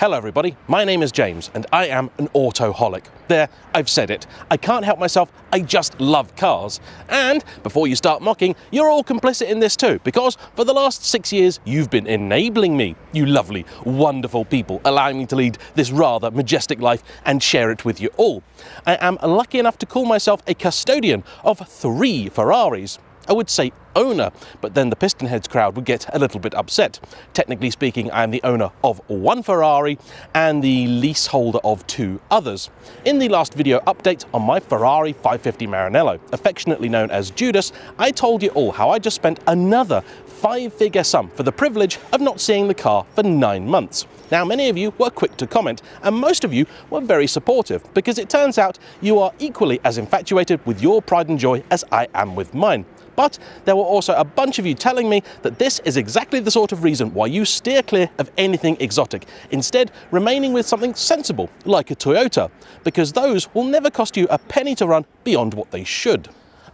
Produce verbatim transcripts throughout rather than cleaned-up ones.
Hello everybody, my name is James and I am an autoholic. There, I've said it. I can't help myself, I just love cars. And before you start mocking, you're all complicit in this too, because for the last six years you've been enabling me, you lovely, wonderful people, allowing me to lead this rather majestic life and share it with you all. I am lucky enough to call myself a custodian of three Ferraris. I would say owner, but then the piston heads crowd would get a little bit upset. Technically speaking, I am the owner of one Ferrari and the leaseholder of two others. In the last video update on my Ferrari five fifty Maranello, affectionately known as Judas, I told you all how I just spent another five-figure sum for the privilege of not seeing the car for nine months. Now, many of you were quick to comment, and most of you were very supportive, because it turns out you are equally as infatuated with your pride and joy as I am with mine. But there were also a bunch of you telling me that this is exactly the sort of reason why you steer clear of anything exotic, instead remaining with something sensible, like a Toyota, because those will never cost you a penny to run beyond what they should.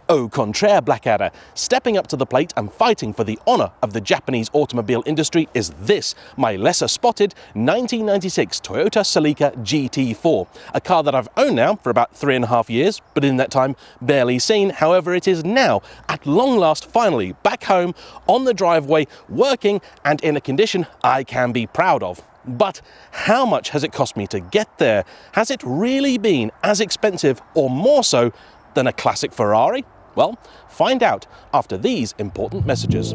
Au contraire, Blackadder, stepping up to the plate and fighting for the honour of the Japanese automobile industry is this, my lesser-spotted nineteen ninety-six Toyota Celica G T four, a car that I've owned now for about three and a half years, but in that time barely seen. However, it is now, at long last, finally back home, on the driveway, working, and in a condition I can be proud of. But how much has it cost me to get there? Has it really been as expensive, or more so, than a classic Ferrari? Well, find out after these important messages.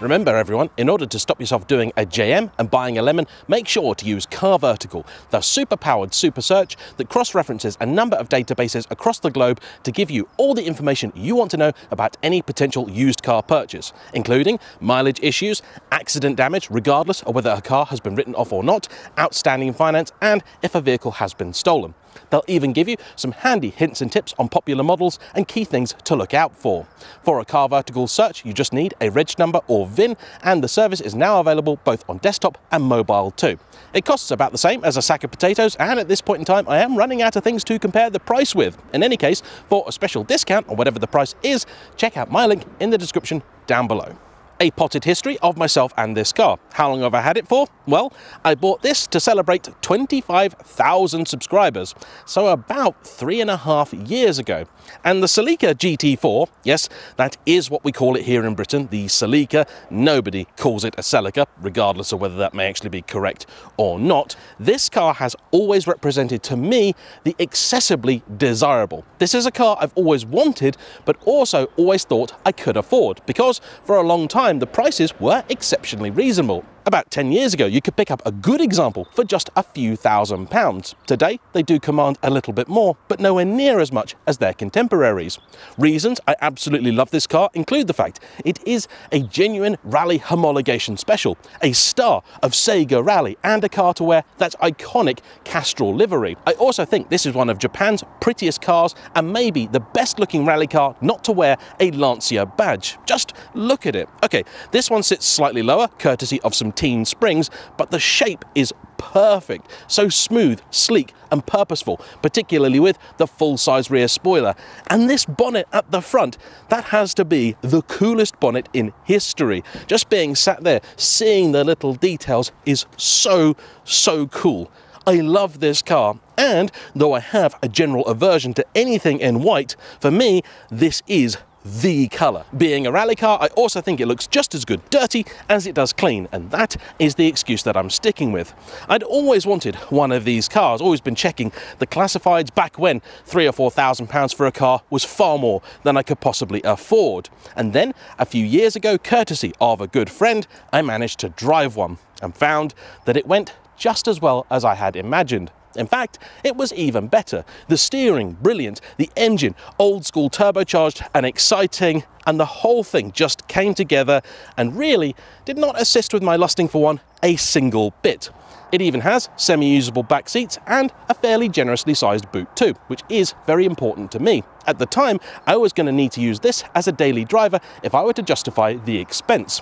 Remember everyone, in order to stop yourself doing a J M and buying a lemon, make sure to use CarVertical, the super-powered super search that cross-references a number of databases across the globe to give you all the information you want to know about any potential used car purchase, including mileage issues, accident damage, regardless of whether a car has been written off or not, outstanding finance, and if a vehicle has been stolen. They'll even give you some handy hints and tips on popular models and key things to look out for. For a CarVertical search, you just need a reg number or V I N, and the service is now available both on desktop and mobile too. It costs about the same as a sack of potatoes, and at this point in time I am running out of things to compare the price with. In any case, for a special discount on whatever the price is, check out my link in the description down below. A potted history of myself and this car. How long have I had it for? Well, I bought this to celebrate twenty-five thousand subscribers, so about three and a half years ago. And the Celica G T four, yes, that is what we call it here in Britain, the Celica. Nobody calls it a Celica, regardless of whether that may actually be correct or not. This car has always represented to me the accessibly desirable. This is a car I've always wanted, but also always thought I could afford, because for a long time the prices were exceptionally reasonable. About ten years ago, you could pick up a good example for just a few thousand pounds. Today, they do command a little bit more, but nowhere near as much as their contemporaries. Reasons I absolutely love this car include the fact it is a genuine rally homologation special, a star of Sega Rally, and a car to wear that iconic Castrol livery. I also think this is one of Japan's prettiest cars and maybe the best looking rally car not to wear a Lancia badge. Just look at it. Okay, this one sits slightly lower, courtesy of some teen springs, but the shape is perfect. So smooth, sleek and purposeful, particularly with the full-size rear spoiler. And this bonnet at the front, that has to be the coolest bonnet in history. Just being sat there, seeing the little details is so, so cool. I love this car, and though I have a general aversion to anything in white, for me, this is the colour. Being a rally car, I also think it looks just as good dirty as it does clean, and that is the excuse that I'm sticking with. I'd always wanted one of these cars, always been checking the classifieds back when three or four thousand pounds for a car was far more than I could possibly afford. And then a few years ago, courtesy of a good friend, I managed to drive one and found that it went just as well as I had imagined. In fact, it was even better. The steering, brilliant, the engine, old-school turbocharged and exciting, and the whole thing just came together and really did not assist with my lusting for one a single bit. It even has semi-usable back seats and a fairly generously sized boot too, which is very important to me. At the time, I was going to need to use this as a daily driver if I were to justify the expense.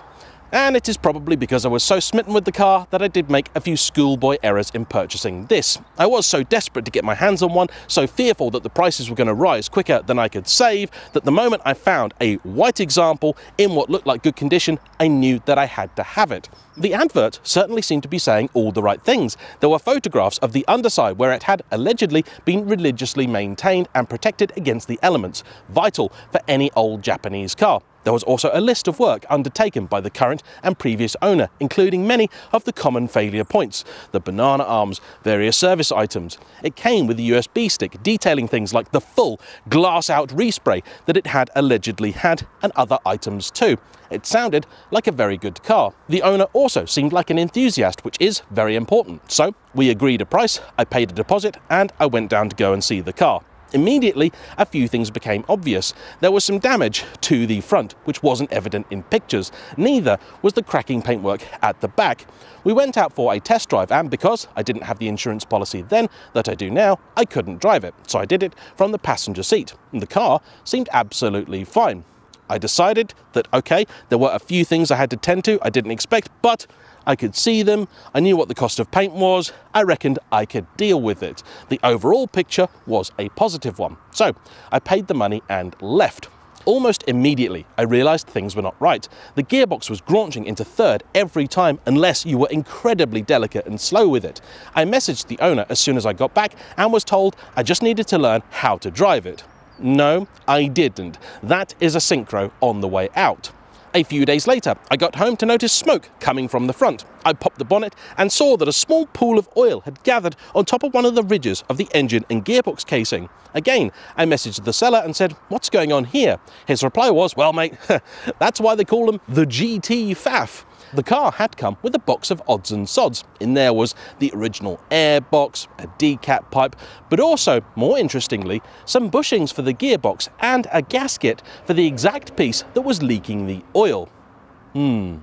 and it is probably because I was so smitten with the car that I did make a few schoolboy errors in purchasing this. I was so desperate to get my hands on one, so fearful that the prices were going to rise quicker than I could save, that the moment I found a white example in what looked like good condition, I knew that I had to have it. The advert certainly seemed to be saying all the right things. There were photographs of the underside where it had allegedly been religiously maintained and protected against the elements, vital for any old Japanese car. There was also a list of work undertaken by the current and previous owner, including many of the common failure points, the banana arms, various service items. It came with a U S B stick detailing things like the full glass-out respray that it had allegedly had, and other items too. It sounded like a very good car. The owner also seemed like an enthusiast, which is very important. So we agreed a price, I paid a deposit, and I went down to go and see the car. Immediately, a few things became obvious. There was some damage to the front, which wasn't evident in pictures. Neither was the cracking paintwork at the back. We went out for a test drive, and because I didn't have the insurance policy then that I do now, I couldn't drive it, so I did it from the passenger seat. The car seemed absolutely fine. I decided that, okay, there were a few things I had to tend to I didn't expect, but I could see them, I knew what the cost of paint was, I reckoned I could deal with it. The overall picture was a positive one. So I paid the money and left. Almost immediately, I realized things were not right. The gearbox was graunching into third every time unless you were incredibly delicate and slow with it. I messaged the owner as soon as I got back and was told I just needed to learn how to drive it. No, I didn't. That is a synchro on the way out. A few days later, I got home to notice smoke coming from the front. I popped the bonnet and saw that a small pool of oil had gathered on top of one of the ridges of the engine and gearbox casing. Again, I messaged the seller and said, "What's going on here?" His reply was, "Well, mate, that's why they call them the G T faff." The car had come with a box of odds and sods. In there was the original airbox, a decat pipe, but also, more interestingly, some bushings for the gearbox and a gasket for the exact piece that was leaking the oil. Hmm.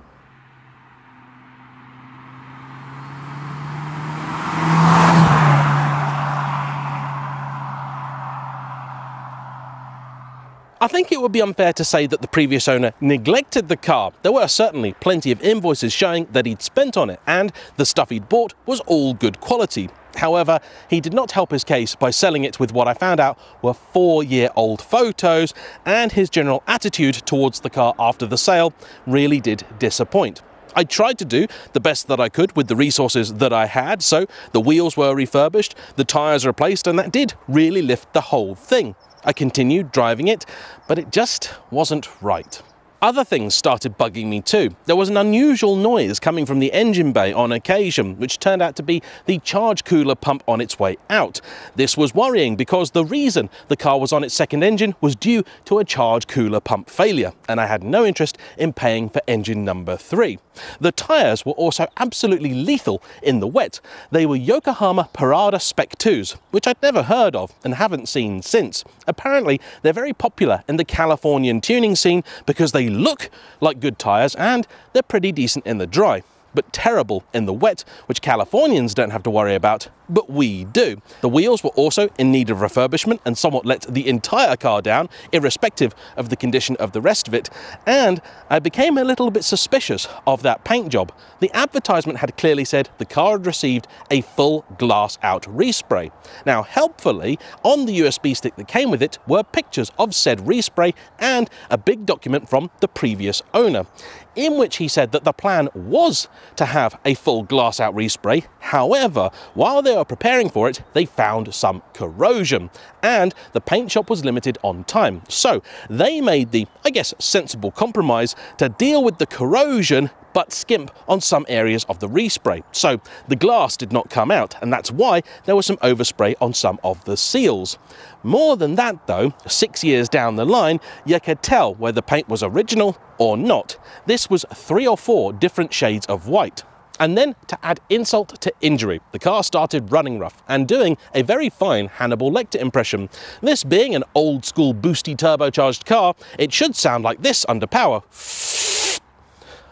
I think it would be unfair to say that the previous owner neglected the car. There were certainly plenty of invoices showing that he'd spent on it, and the stuff he'd bought was all good quality. However, he did not help his case by selling it with what I found out were four-year-old photos, and his general attitude towards the car after the sale really did disappoint. I tried to do the best that I could with the resources that I had, so the wheels were refurbished, the tyres replaced, and that did really lift the whole thing. I continued driving it, but it just wasn't right. Other things started bugging me too. There was an unusual noise coming from the engine bay on occasion, which turned out to be the charge cooler pump on its way out. This was worrying because the reason the car was on its second engine was due to a charge cooler pump failure, and I had no interest in paying for engine number three. The tyres were also absolutely lethal in the wet. They were Yokohama Parada Spec twos, which I'd never heard of and haven't seen since. Apparently, they're very popular in the Californian tuning scene because they look like good tyres and they're pretty decent in the dry, but terrible in the wet, which Californians don't have to worry about, but we do. The wheels were also in need of refurbishment and somewhat let the entire car down, irrespective of the condition of the rest of it, and I became a little bit suspicious of that paint job. The advertisement had clearly said the car had received a full glass-out respray. Now, helpfully, on the U S B stick that came with it were pictures of said respray and a big document from the previous owner, in which he said that the plan was to have a full glass-out respray. However, while they were preparing for it, they found some corrosion, and the paint shop was limited on time. So they made the, I guess, sensible compromise to deal with the corrosion but skimp on some areas of the respray. So the glass did not come out, and that's why there was some overspray on some of the seals. More than that though, six years down the line, you could tell whether paint was original or not. This was three or four different shades of white. And then, to add insult to injury, the car started running rough and doing a very fine Hannibal Lecter impression. This being an old school boosty turbocharged car, it should sound like this under power.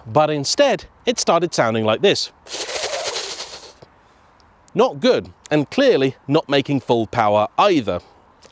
But instead, it started sounding like this. Not good, and clearly not making full power either.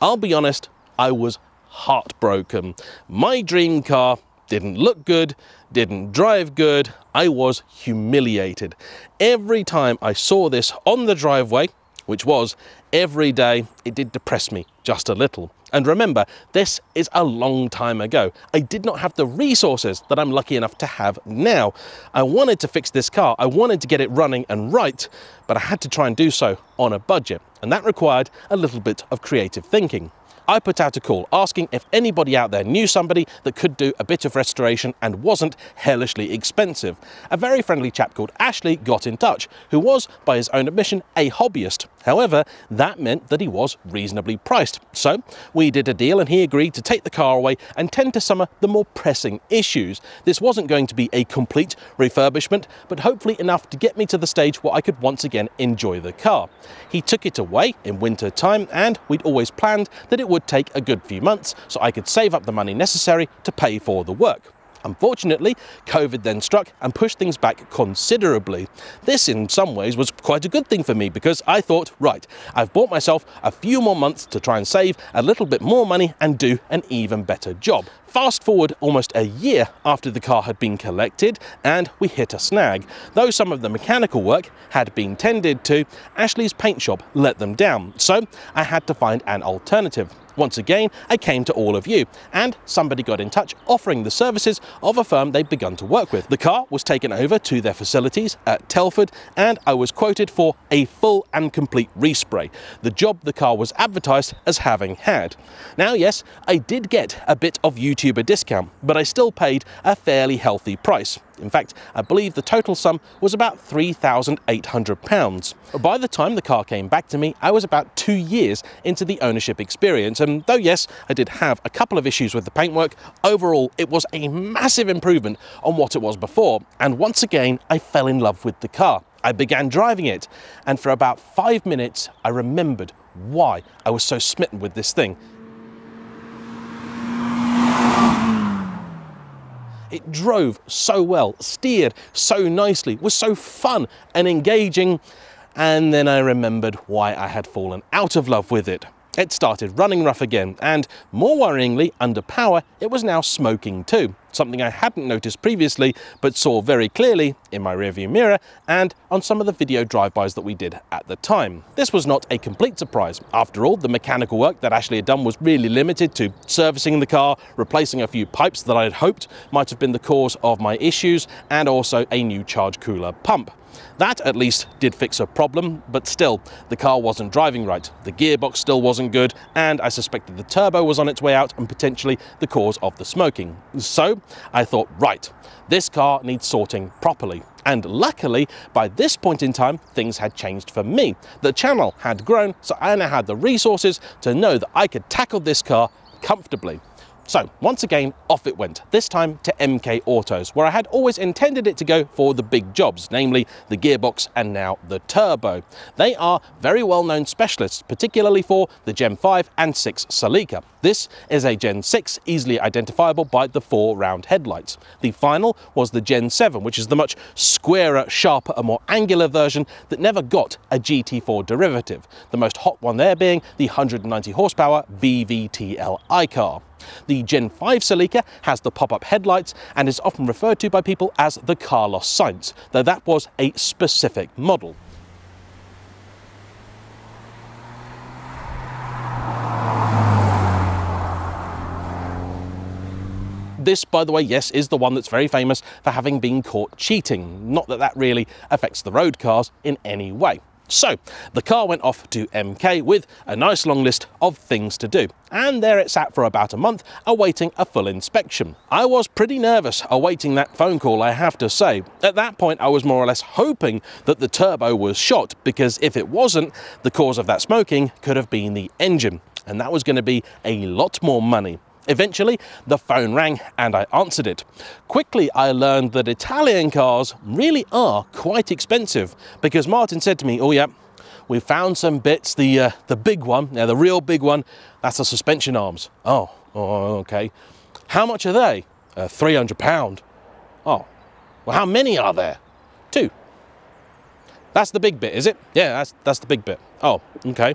I'll be honest, I was heartbroken. My dream car didn't look good, didn't drive good. I was humiliated. Every time I saw this on the driveway, which was every day, it did depress me just a little. And remember, this is a long time ago. I did not have the resources that I'm lucky enough to have now. I wanted to fix this car. I wanted to get it running and right, but I had to try and do so on a budget. And that required a little bit of creative thinking. I put out a call asking if anybody out there knew somebody that could do a bit of restoration and wasn't hellishly expensive. A very friendly chap called Ashley got in touch, who was, by his own admission, a hobbyist. However, that meant that he was reasonably priced. So we did a deal and he agreed to take the car away and tend to some of the more pressing issues. This wasn't going to be a complete refurbishment, but hopefully enough to get me to the stage where I could once again enjoy the car. He took it away in winter time and we'd always planned that it would would take a good few months so I could save up the money necessary to pay for the work. Unfortunately, COVID then struck and pushed things back considerably. This in some ways was quite a good thing for me because I thought, right, I've bought myself a few more months to try and save a little bit more money and do an even better job. Fast forward almost a year after the car had been collected and we hit a snag. Though some of the mechanical work had been tended to, Ashley's paint shop let them down, so I had to find an alternative. Once again, I came to all of you and somebody got in touch offering the services of a firm they'd begun to work with. The car was taken over to their facilities at Telford and I was quoted for a full and complete respray, the job the car was advertised as having had. Now yes, I did get a bit of YouTube a discount, but I still paid a fairly healthy price. In fact, I believe the total sum was about three thousand eight hundred pounds. By the time the car came back to me, I was about two years into the ownership experience, and though yes, I did have a couple of issues with the paintwork, overall it was a massive improvement on what it was before, and once again I fell in love with the car. I began driving it, and for about five minutes I remembered why I was so smitten with this thing. It drove so well, steered so nicely, was so fun and engaging, and then I remembered why I had fallen out of love with it. It started running rough again, and more worryingly, under power, it was now smoking too, something I hadn't noticed previously, but saw very clearly in my rearview mirror and on some of the video drive-bys that we did at the time. This was not a complete surprise. After all, the mechanical work that Ashley had done was really limited to servicing the car, replacing a few pipes that I had hoped might have been the cause of my issues, and also a new charge cooler pump. That at least did fix a problem, but still, the car wasn't driving right, the gearbox still wasn't good, and I suspected the turbo was on its way out and potentially the cause of the smoking. So I thought, right, this car needs sorting properly. And luckily, by this point in time, things had changed for me. The channel had grown, so I now had the resources to know that I could tackle this car comfortably. So once again, off it went, this time to M K Autos, where I had always intended it to go for the big jobs, namely the gearbox and now the turbo. They are very well-known specialists, particularly for the Gen five and six Celica. This is a Gen six, easily identifiable by the four round headlights. The final was the Gen seven, which is the much squarer, sharper and more angular version that never got a G T four derivative, the most hot one there being the one hundred ninety horsepower V V T L i car. The Gen five Celica has the pop-up headlights and is often referred to by people as the Carlos Sainz, though that was a specific model. This, by the way, yes, is the one that's very famous for having been caught cheating. Not that that really affects the road cars in any way. So the car went off to M K with a nice long list of things to do, and there it sat for about a month awaiting a full inspection. I was pretty nervous awaiting that phone call, I have to say. At that point I was more or less hoping that the turbo was shot, because if it wasn't, the cause of that smoking could have been the engine, and that was going to be a lot more money. Eventually, the phone rang and I answered it. Quickly, I learned that Italian cars really are quite expensive, because Martin said to me, oh yeah, we found some bits, the, uh, the big one, now the real big one, that's the suspension arms. Oh, oh okay. How much are they? Uh, three hundred pounds. Oh, well, how many are there? Two. That's the big bit, is it? Yeah, that's, that's the big bit. Oh, okay.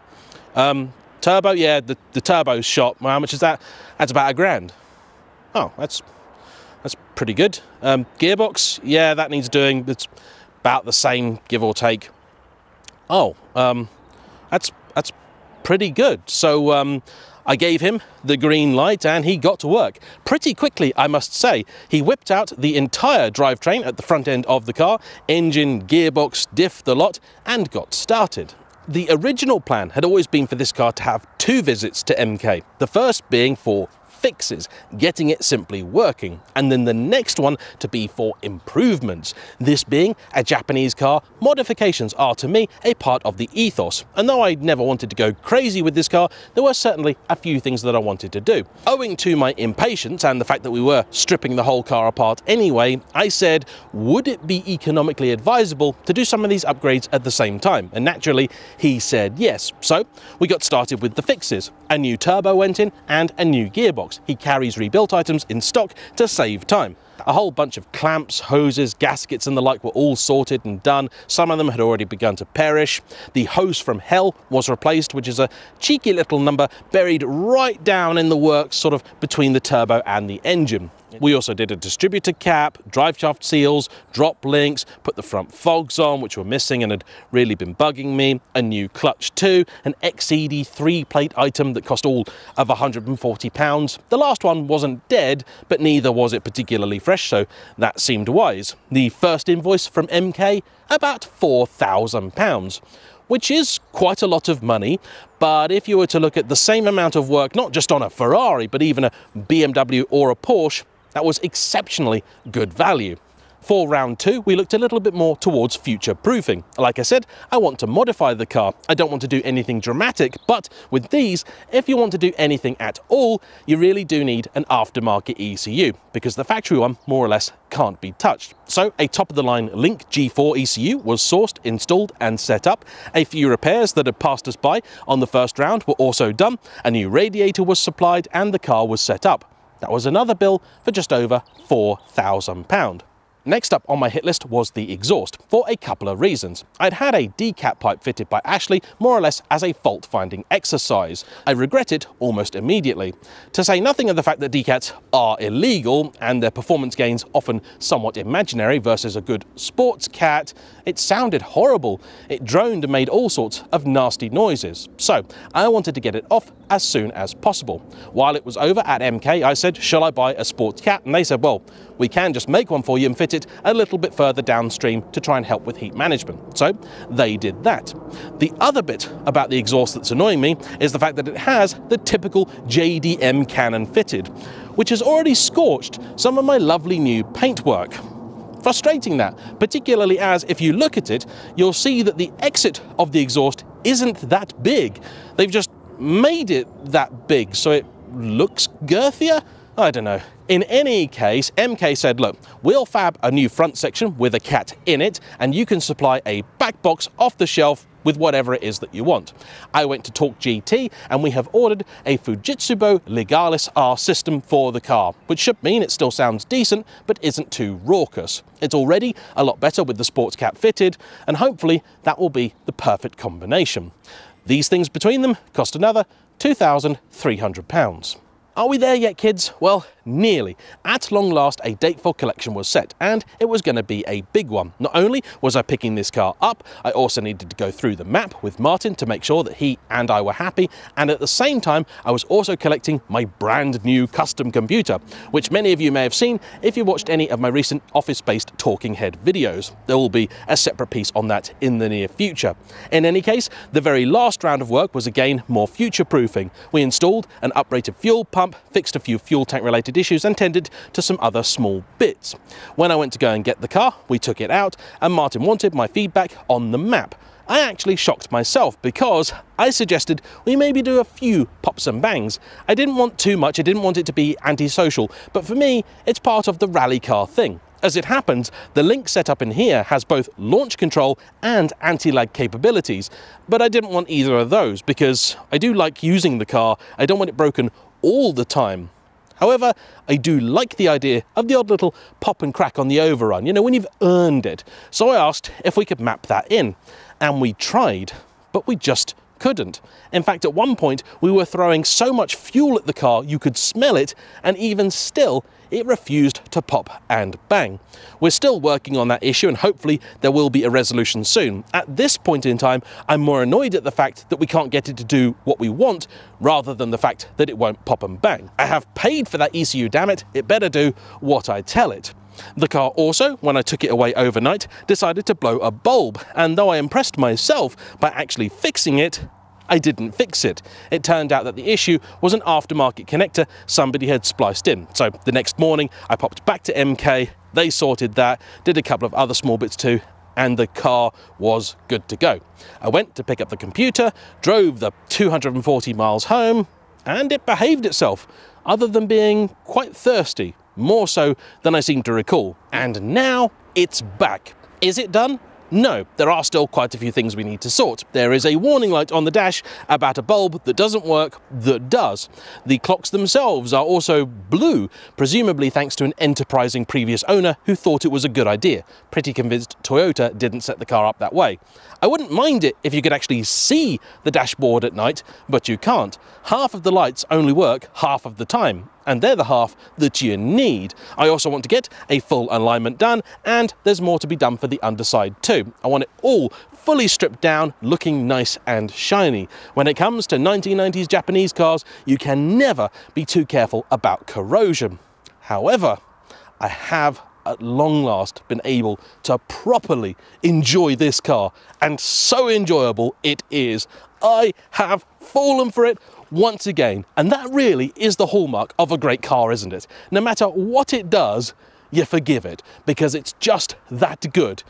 Um, Turbo, yeah, the, the turbo's shot. Well, how much is that? That's about a grand. Oh, that's That's pretty good. Um, gearbox, yeah, that needs doing. It's about the same, give or take. Oh, um, that's that's pretty good. So um, I gave him the green light and he got to work. Pretty quickly, I must say. He whipped out the entire drivetrain at the front end of the car, engine, gearbox, diff, the lot, and got started. The original plan had always been for this car to have two visits to M K, the first being for fixes, getting it simply working, and then the next one to be for improvements. This being a Japanese car, modifications are to me a part of the ethos, and though I never wanted to go crazy with this car, there were certainly a few things that I wanted to do. Owing to my impatience and the fact that we were stripping the whole car apart anyway, I said, would it be economically advisable to do some of these upgrades at the same time? And naturally, he said yes. So we got started with the fixes. A new turbo went in and a new gearbox. He carries rebuilt items in stock to save time. A whole bunch of clamps, hoses, gaskets and the like were all sorted and done. Some of them had already begun to perish. The hose from hell was replaced, which is a cheeky little number buried right down in the works, sort of between the turbo and the engine. We also did a distributor cap, drive shaft seals, drop links, put the front fogs on, which were missing and had really been bugging me, a new clutch too, an X C D three plate item that cost all of one hundred and forty pounds. The last one wasn't dead, but neither was it particularly fresh, so that seemed wise. The first invoice from M K, about four thousand pounds. Which is quite a lot of money, but if you were to look at the same amount of work, not just on a Ferrari, but even a B M W or a Porsche, that was exceptionally good value. For round two, we looked a little bit more towards future proofing. Like I said, I want to modify the car. I don't want to do anything dramatic, but with these, if you want to do anything at all, you really do need an aftermarket E C U, because the factory one more or less can't be touched. So a top-of-the-line Link G four E C U was sourced, installed and set up. A few repairs that had passed us by on the first round were also done. A new radiator was supplied and the car was set up. That was another bill for just over four thousand pounds. Next up on my hit list was the exhaust, for a couple of reasons. I'd had a decap pipe fitted by Ashley more or less as a fault-finding exercise. I regret it almost immediately. To say nothing of the fact that decaps are illegal and their performance gains often somewhat imaginary versus a good sports cat, it sounded horrible. It droned and made all sorts of nasty noises. So I wanted to get it off as soon as possible. While it was over at M K, I said, shall I buy a sports cat? And they said, well, we can just make one for you and fit it a little bit further downstream to try and help with heat management. So they did that. The other bit about the exhaust that's annoying me is the fact that it has the typical J D M cannon fitted, which has already scorched some of my lovely new paintwork. Frustrating that, particularly as if you look at it, you'll see that the exit of the exhaust isn't that big. They've just made it that big, so it looks girthier? I don't know. In any case, M K said, look, we'll fab a new front section with a cat in it, and you can supply a back box off the shelf with whatever it is that you want. I went to Talk G T and we have ordered a Fujitsubo Legalis R system for the car, which should mean it still sounds decent, but isn't too raucous. It's already a lot better with the sports cap fitted, and hopefully that will be the perfect combination. These things between them cost another two thousand three hundred pounds. Are we there yet, kids? Well, nearly. At long last, a date for collection was set, and it was going to be a big one. Not only was I picking this car up, I also needed to go through the map with Martin to make sure that he and I were happy, and at the same time, I was also collecting my brand new custom computer, which many of you may have seen if you watched any of my recent office-based Talking Head videos. There will be a separate piece on that in the near future. In any case, the very last round of work was again more future-proofing. We installed an uprated fuel pump, fixed a few fuel tank related issues and tended to some other small bits. When I went to go and get the car, we took it out and Martin wanted my feedback on the map. I actually shocked myself because I suggested we maybe do a few pops and bangs. I didn't want too much, I didn't want it to be antisocial, but for me, it's part of the rally car thing. As it happens, the Link setup in here has both launch control and anti-lag capabilities, but I didn't want either of those because I do like using the car, I don't want it broken all the time. However, I do like the idea of the odd little pop and crack on the overrun, you know, when you've earned it. So I asked if we could map that in, and we tried, but we just couldn't. In fact, at one point, we were throwing so much fuel at the car you could smell it, and even still, it refused to pop and bang. We're still working on that issue, and hopefully there will be a resolution soon. At this point in time, I'm more annoyed at the fact that we can't get it to do what we want, rather than the fact that it won't pop and bang. I have paid for that E C U, damn it, it better do what I tell it. The car also, when I took it away overnight, decided to blow a bulb, and though I impressed myself by actually fixing it, I didn't fix it. It turned out that the issue was an aftermarket connector somebody had spliced in. So the next morning I popped back to M K, they sorted that, did a couple of other small bits too, and the car was good to go. I went to pick up the computer, drove the two hundred forty miles home, and it behaved itself, other than being quite thirsty, more so than I seem to recall. And now it's back. Is it done? No, there are still quite a few things we need to sort. There is a warning light on the dash about a bulb that doesn't work, that does. The clocks themselves are also blue, presumably thanks to an enterprising previous owner who thought it was a good idea. Pretty convinced Toyota didn't set the car up that way. I wouldn't mind it if you could actually see the dashboard at night, but you can't. Half of the lights only work half of the time, and they're the half that you need. I also want to get a full alignment done, and there's more to be done for the underside too. I want it all fully stripped down, looking nice and shiny. When it comes to nineteen nineties Japanese cars, you can never be too careful about corrosion. However, I have at long last been able to properly enjoy this car, and so enjoyable it is. I have fallen for it once again, and that really is the hallmark of a great car, isn't it? No matter what it does, you forgive it, because it's just that good.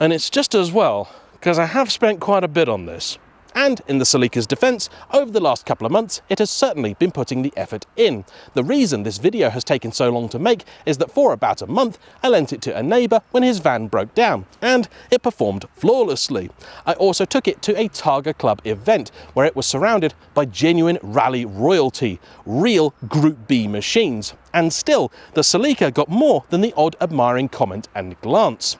And it's just as well, because I have spent quite a bit on this. And in the Celica's defense, over the last couple of months, it has certainly been putting the effort in. The reason this video has taken so long to make is that for about a month, I lent it to a neighbor when his van broke down, and it performed flawlessly. I also took it to a Targa Club event where it was surrounded by genuine rally royalty, real Group B machines. And still, the Celica got more than the odd admiring comment and glance.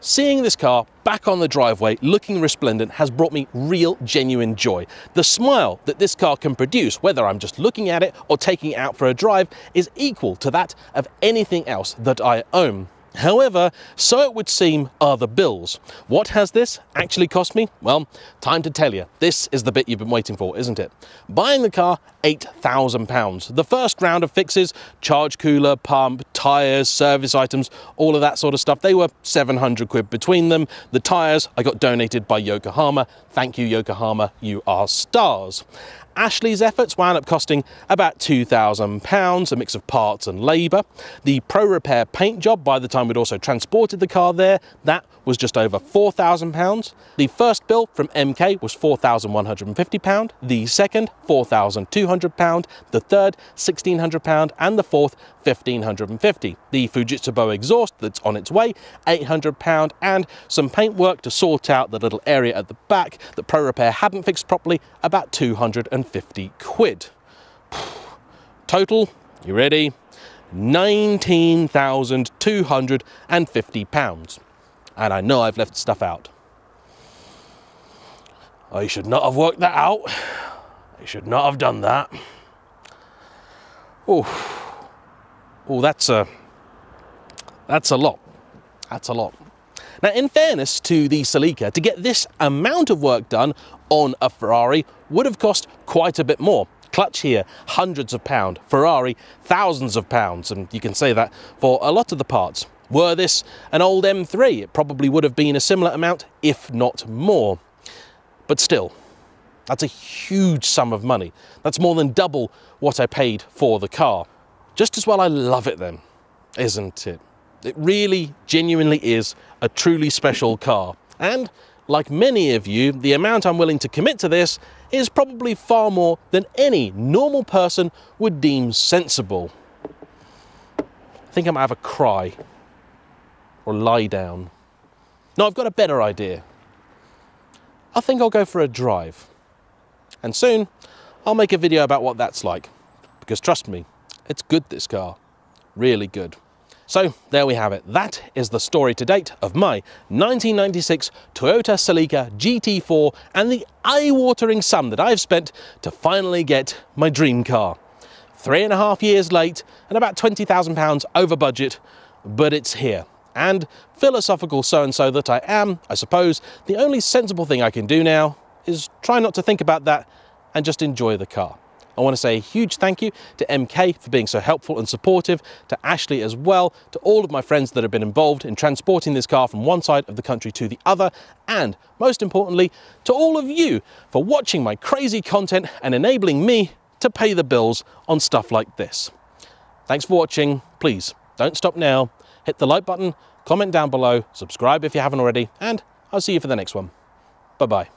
Seeing this car back on the driveway looking resplendent has brought me real, genuine joy. The smile that this car can produce, whether I'm just looking at it or taking it out for a drive, is equal to that of anything else that I own. However, so it would seem, are the bills. What has this actually cost me? Well, time to tell you. This is the bit you've been waiting for, isn't it? Buying the car, eight thousand pounds. The first round of fixes, charge cooler, pump, tyres, service items, all of that sort of stuff, they were seven hundred quid between them. The tyres I got donated by Yokohama. Thank you, Yokohama, you are stars. Ashley's efforts wound up costing about two thousand pounds, a mix of parts and labour. The Pro Repair paint job, by the time we'd also transported the car there, that was just over four thousand pounds. The first bill from M K was four thousand one hundred and fifty pounds, the second four thousand two hundred pounds, the third one thousand six hundred pounds, and the fourth one thousand five hundred and fifty pounds. The Fujitsubo exhaust that's on its way, eight hundred pounds, and some paintwork to sort out the little area at the back that Pro Repair hadn't fixed properly, about two hundred and fifty quid. Total, you ready? nineteen thousand two hundred and fifty pounds. And I know I've left stuff out. I should not have worked that out. I should not have done that. Oh, oh, that's a, that's a lot. That's a lot. Now, in fairness to the Celica, to get this amount of work done on a Ferrari would have cost quite a bit more. Clutch here, hundreds of pounds. Ferrari, thousands of pounds. And you can say that for a lot of the parts. Were this an old M three, it probably would have been a similar amount, if not more. But still, that's a huge sum of money. That's more than double what I paid for the car. Just as well I love it then, isn't it? It really, genuinely is a truly special car. And like many of you, the amount I'm willing to commit to this is probably far more than any normal person would deem sensible. I think I might have a cry. Or lie down. No, I've got a better idea. I think I'll go for a drive. And soon, I'll make a video about what that's like. Because trust me, it's good, this car. Really good. So there we have it. That is the story to date of my nineteen ninety-six Toyota Celica G T four and the eye-watering sum that I've spent to finally get my dream car. Three and a half years late and about twenty thousand pounds over budget, but it's here. And philosophical so-and-so that I am, I suppose, the only sensible thing I can do now is try not to think about that and just enjoy the car. I want to say a huge thank you to M K for being so helpful and supportive, to Ashley as well, to all of my friends that have been involved in transporting this car from one side of the country to the other, and most importantly, to all of you for watching my crazy content and enabling me to pay the bills on stuff like this. Thanks for watching. Please don't stop now. Hit the like button, comment down below, subscribe if you haven't already, and I'll see you for the next one. Bye-bye.